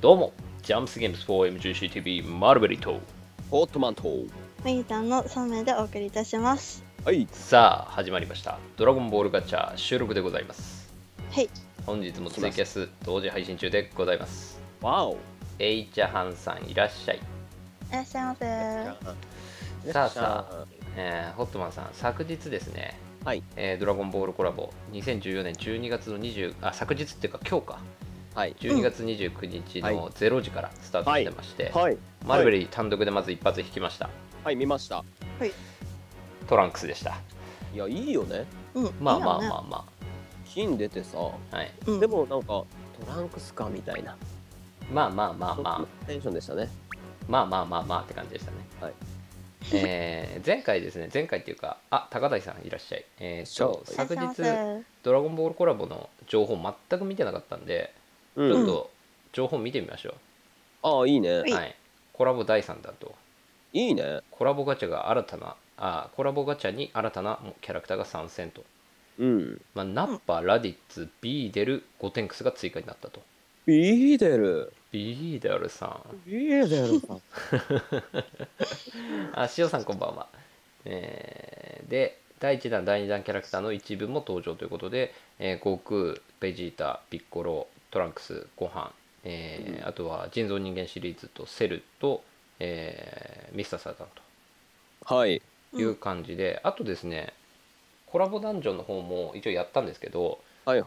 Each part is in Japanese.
どうも、ジャンプスゲームズ 4MGCTV マルベリとホットマンとマギタンの3名でお送りいたします。はい、さあ始まりました。ドラゴンボールガチャ収録でございます。はい。本日もツイキャス同時配信中でございます。わお。エイチャハンさんいらっしゃい。いらっしゃいませ。さあさあ、ホットマンさん昨日ですね。はい。ドラゴンボールコラボ2014年12月の20あ昨日っていうか今日か。はい、12月29日の0時からスタートしてまして、はいはい、マルベリー単独でまず一発引きました。はい、見ました。はい。トランクスでした。いや、いいよね。うん。まあまあまあまあ。金出てさ、はい。でもなんかトランクスかみたいな。まあまあまあまあ。テンションでしたね。まあまあまあまあって感じでしたね。はい。前回ですね、前回っていうか、あ、高台さんいらっしゃい。昨日ドラゴンボールコラボの情報全く見てなかったんで。ちょっと情報見てみましょう。ああ、いいね。はい。コラボ第3弾と。いいね。コラボガチャが新たな、あ、コラボガチャに新たなキャラクターが参戦と。うん。まあ、ナッパ、ラディッツ、ビーデル、ゴテンクスが追加になったと。ビーデル。ビーデルさん。ビーデルさん。あ、しおさんこんばんは。で、第1弾、第2弾キャラクターの一部も登場ということで、悟空、ベジータ、ピッコロ、トランクス、ご飯、あとは人造人間シリーズとセルと、ミスターサータンと、はい、いう感じで、あとですね、コラボダンジョンの方も一応やったんですけど、ナメ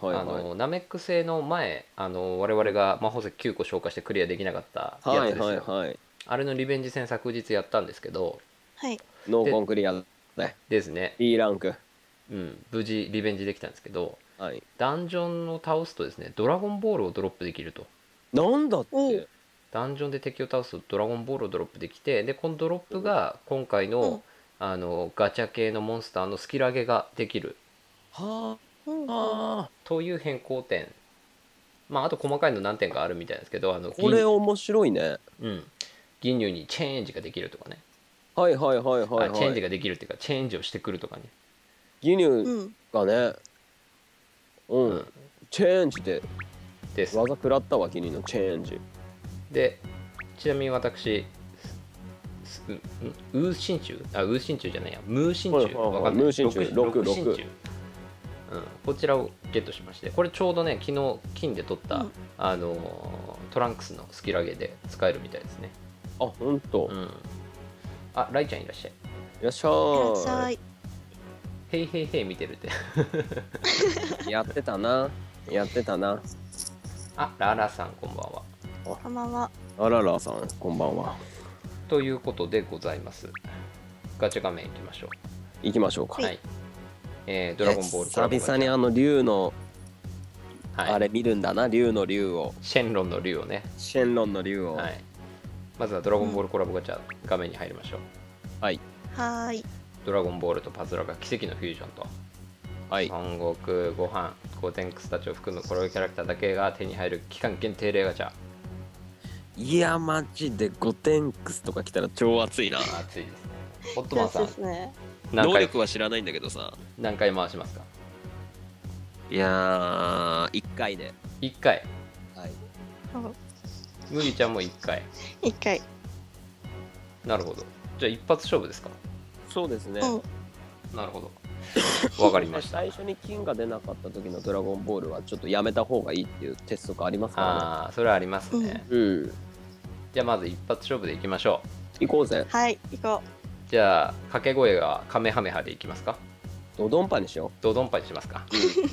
ック星の前、我々が魔法石9個消化してクリアできなかったやつですよ。あれのリベンジ戦昨日やったんですけど、はい、ノーコンクリアですね。Bランク、うん、無事リベンジできたんですけど。はい、ダンジョンを倒すとですね、ドラゴンボールをドロップできると。なんだってダンジョンで敵を倒すとドラゴンボールをドロップできて、でこのドロップが今回の、うん、ガチャ系のモンスターのスキル上げができる、はあ、という変更点、まああと細かいの何点かあるみたいですけど、これ面白いね。うん、銀龍にチェンジができるとかね。はいはいはいはい、はい、チェンジができるっていうかチェンジをしてくるとかね。銀龍がね、うんうん、チェンジです。技食らったわ、君のチェンジ。で、ちなみに私、ウーシンチュウ、あ、ウーシンチュウじゃないや、ムーシンチュウ、わかんない。ムーシンチュウ、6。こちらをゲットしまして、これちょうどね、昨日金で取った、うん、トランクスのスキル上げで使えるみたいですね。あ、ほんと。うん、あ、ライちゃんいらっしゃい。いらっしゃい。ヘイヘイヘイ見てるってやってたな、やってたな。あ、ララさんこんばんは。こんばんは。あららさんこんばんは。ということでございます。ガチャ画面いきましょう。いきましょうか。はい。ドラゴンボールコラボガチャ。久々に竜のあれ見るんだな、竜の竜を。シェンロンの竜をね。シェンロンの竜を。はい。まずはドラゴンボールコラボガチャ画面に入りましょう。はい。はい。ドラゴンボールとパズドラが奇跡のフュージョンと、はい、孫悟空、ご飯、ゴテンクスたちを含むこれをキャラクターだけが手に入る期間限定レガチャ。いやマジでゴテンクスとか来たら超熱いな。熱いですね。ホットマンさん、能力は知らないんだけどさ、何回回しますか？いやー、1回で。1回。はい。むぎちゃんも1回。1回。なるほど。じゃあ一発勝負ですか？そうですね。なるほど。わかりました。最初に金が出なかった時のドラゴンボールはちょっとやめた方がいいっていう鉄則ありますからね。ああ、それはありますね。うん。じゃあまず一発勝負でいきましょう。行こうぜ。はい、行こう。じゃあ掛け声がカメハメハでいきますか。ドドンパにしよう。ドドンパにしますか。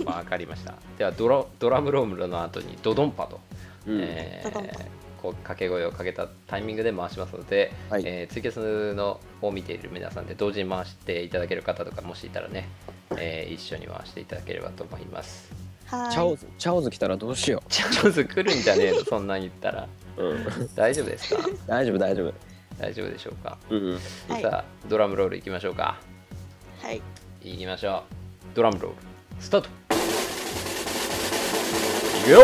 わかりました。ではドラムロールの後にドドンパと。掛け声をかけたタイミングで回しますので、はい、ツイキャスのを見ている皆さんで同時に回していただける方とかもしいたらね、一緒に回していただければと思います。はい。チャオズ来たらどうしよう。チャオズ来るんじゃねえのそんなん言ったら、うん、大丈夫ですか？大丈夫でしょうか？さあドラムロールいきましょうか。はい、いきましょう。ドラムロールスタート。いくよ。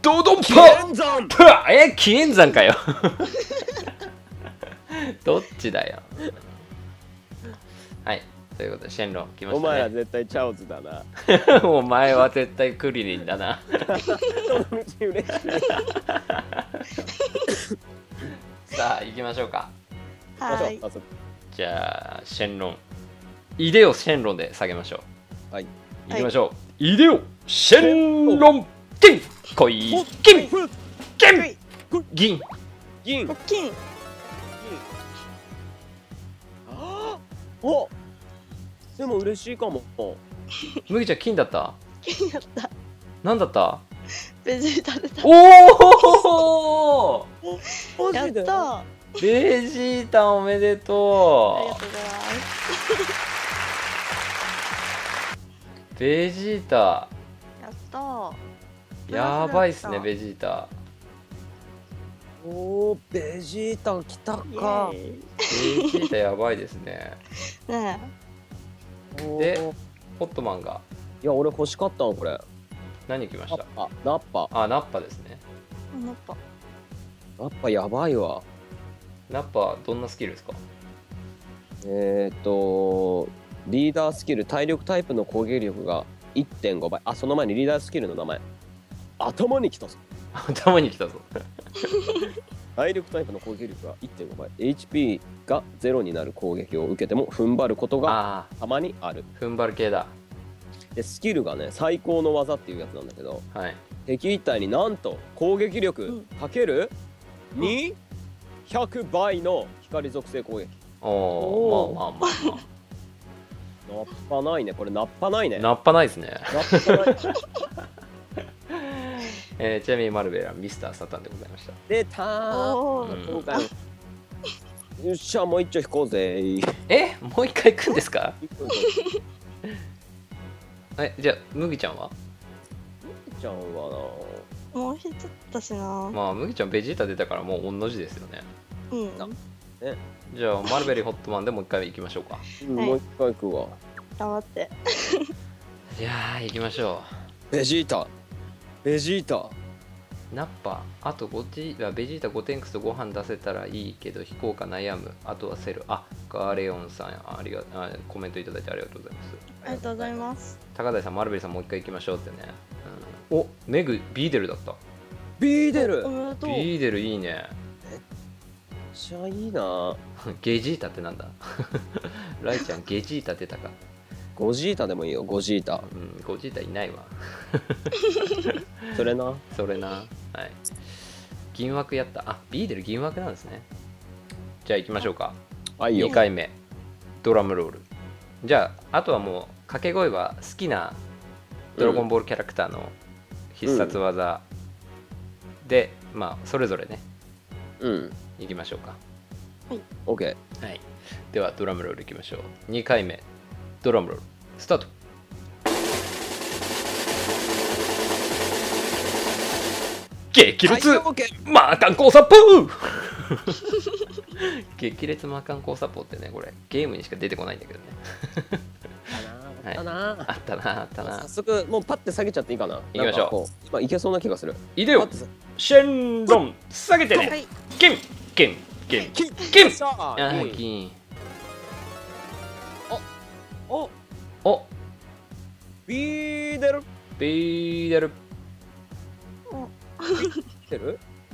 ドドンパ！え、紀元山かよ。どっちだよ。はい、ということでシェンロン来ましたね。お前は絶対チャオズだな。お前は絶対クリリンだな。そのうち嬉しい。さあ行きましょうか。はい。じゃあシェンロン、イデオシェンロンで下げましょう。はい。行きましょう。イデオシェンロン金こい金金銀銀金。お、でも嬉しいかも。麦ちゃん金だった。金だった。なんだった？ベジータで。おお。やった。ベジータおめでとう。ありがとうございます。ベジータ。やった。やばいっすねベジータ。おー、ベジータ来たか。ベジータやばいですね。ねえ。で、ホットマンが。いや、俺欲しかったのこれ。何来ました？あ、ナッパ。あ、ナッパですね。ナッパ。ナッパやばいわ。ナッパどんなスキルですか？リーダースキル、体力タイプの攻撃力が 1.5 倍。あ、その前にリーダースキルの名前。頭に来たぞ。頭に来たぞ。体力タイプの攻撃力が 1.5 倍、 HP が0になる攻撃を受けても踏ん張ることがたまにある。踏ん張る系だ。でスキルがね、最高の技っていうやつなんだけど、はい、敵一体になんと攻撃力 ×200 倍の光属性攻撃。おー、まあまあまあ、ナッパないねこれ。ナッパないね。ナッパないですね。ナッパない。ちなみにマルベルはミスターサタンでございました。出たー。よっしゃ、もう一丁引こうぜ。え、もう一回行くんですか？じゃあ麦ちゃんは？麦ちゃんはな、もう引いちゃったしな。まあ麦ちゃんベジータ出たからもうおんの字ですよね。うん。じゃあマルベルホットマンでもう一回行きましょうか。もう一回行くわ。頑張って。いやー行きましょう。ベジータ。ベジータ、ナッパ、あとベジータ5テンクスとご飯出せたらいいけど、飛行か悩む、あとはセル、あ、ガーレオンさん、コメントいただいてありがとうございます。ありがとうございます。高台さん、マルベリさん、もう一回行きましょうってね。お、メグ、ビーデルだった。ビーデル、ビーデルいいね。めっちゃいいな。ゲジータってなんだ。ライちゃん、ゲジータ出たか。ゴジータでもいいよ、ゴジータ。うん、ゴジータいないわ。それな。それな。はい。銀枠やった。あ、ビーデル銀枠なんですね。じゃあ行きましょうか。はいよ。2回目。ドラムロール。じゃあ、あとはもう、掛け声は好きなドラゴンボールキャラクターの必殺技で、まあ、それぞれね。うん。行きましょうか。はい。OK。はい。では、ドラムロール行きましょう。2回目。ドラムロールスタート。激烈マーカンコーサポー。激烈マーカンコーサポーってね、これゲームにしか出てこないんだけどね。あったなあったなあったな。早速もうパッて下げちゃっていいかな。いきましょう。今いけそうな気がする。いでよシェンロン下げてね。金金金金金金。おお、ビーデルビーデル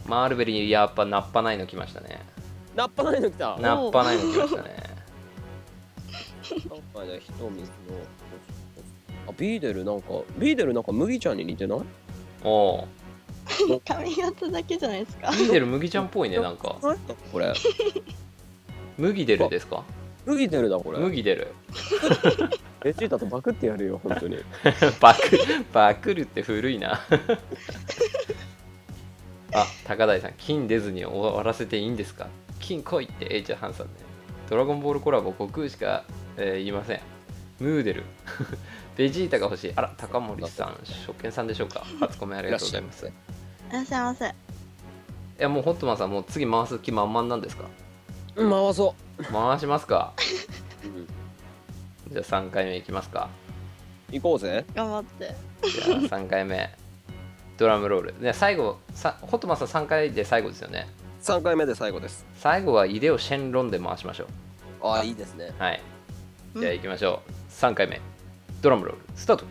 マールベリー、やっぱナッパないの来ましたね。ナッパないの来た。ナッパないの来ましたね。あ、ビーデルなんか、ビーデルなんか麦ちゃんに似てない？おお、髪型だけじゃないですか。ビーデル麦ちゃんっぽいね。なんかこれ麦デルですか？麦出るだこれ。麦出る。ベジータとバクってやるよ本当に。バクるって古いな。あ、高台さん、金出ずに終わらせていいんですか？金来いってエイチャーハンさんね。ドラゴンボールコラボ悟空しか、言いません。ムーデル。ベジータが欲しい。あら、高森さん、食券さんでしょうか。初コメありがとうございます。いらっしゃいませ。いや、もうホットマンさん、もう次回す気満々なんですか？回そう。回しますか。じゃあ3回目いきますか。行こうぜ。頑張って。じゃあ3回目。ドラムロール。ね、最後、ホトマさん3回で最後ですよね。3回目で最後です。最後はイデオシェンロンで回しましょう。ああ、いいですね。はい。じゃあ行きましょう。3回目ドラムロールスタート。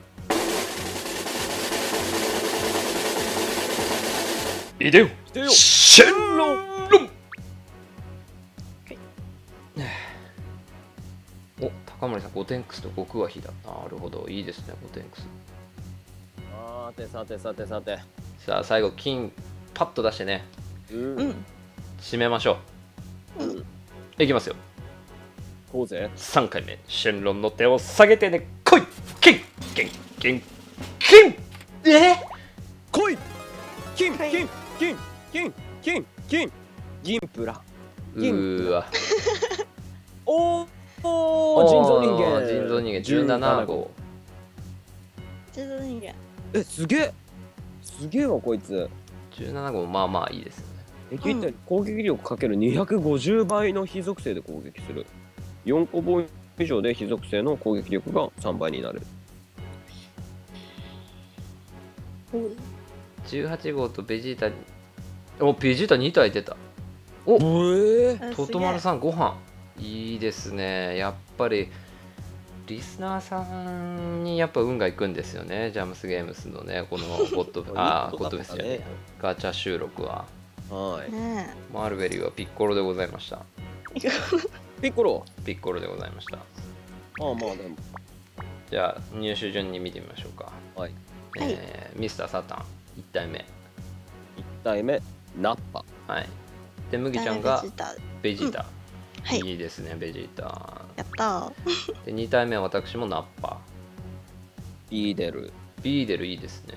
いでよシェンロンロン。お、高森さんゴテンクスと悟空は火だ。なるほど、いいですねゴテンクス。さてさてさてさて、さあ最後金パッと出してね、締めましょう、いきますよ。こうぜ。3回目シェンロンの手を下げてね、来い金金金金金、来い金金金金金金銀プラ。うーわおお、人造人間人造人間17号人造人間。え、すげえすげえわこいつ。17号まあまあいいですよね。敵一体攻撃力かける250倍の火属性で攻撃する。4個防以上で火属性の攻撃力が3倍になる。18号とベジータに、おベジータ2体出た。おととまるさんご飯いいですね。やっぱりリスナーさんにやっぱ運がいくんですよね、ジャムスゲームスのね、このゴッドフェスね、ガチャ収録は。はい、マルベリーはピッコロでございました。ピッコロピッコロでございました。ああ、まあでも。じゃあ、入手順に見てみましょうか。はい。ミスターサタン、1体目。1体目、ナッパ。はい。で、麦ちゃんがベジータ。はい、いいですね、ベジータ。やったー。で、2体目は私もナッパ。ビーデル。ビーデルいいですね。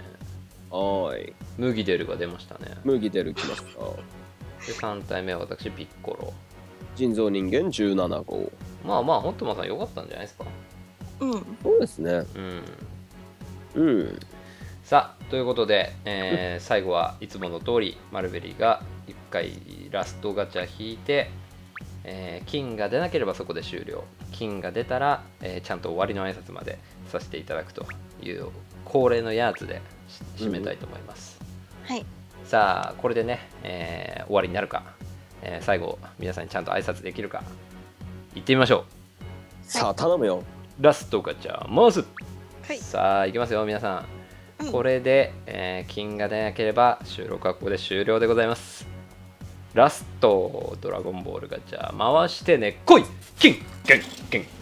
はい。麦デルが出ましたね。麦デルきました。で、3体目は私、ピッコロ。人造人間17号。まあまあ、ホットマンさん良かったんじゃないですか。うん。そうですね。うん。うん。さあ、ということで、最後はいつもの通り、マルベリーが1回ラストガチャ引いて、金が出なければそこで終了、金が出たら、ちゃんと終わりの挨拶までさせていただくという恒例のやつで締めたいと思います、はい、さあこれでね、終わりになるか、最後皆さんにちゃんと挨拶できるか行ってみましょう、はい、さあ頼むよラストガチャ回す、はい、さあ行きますよ皆さん、これで、金が出なければ収録はここで終了でございます。ラストドラゴンボールガチャ回してね、来い金金金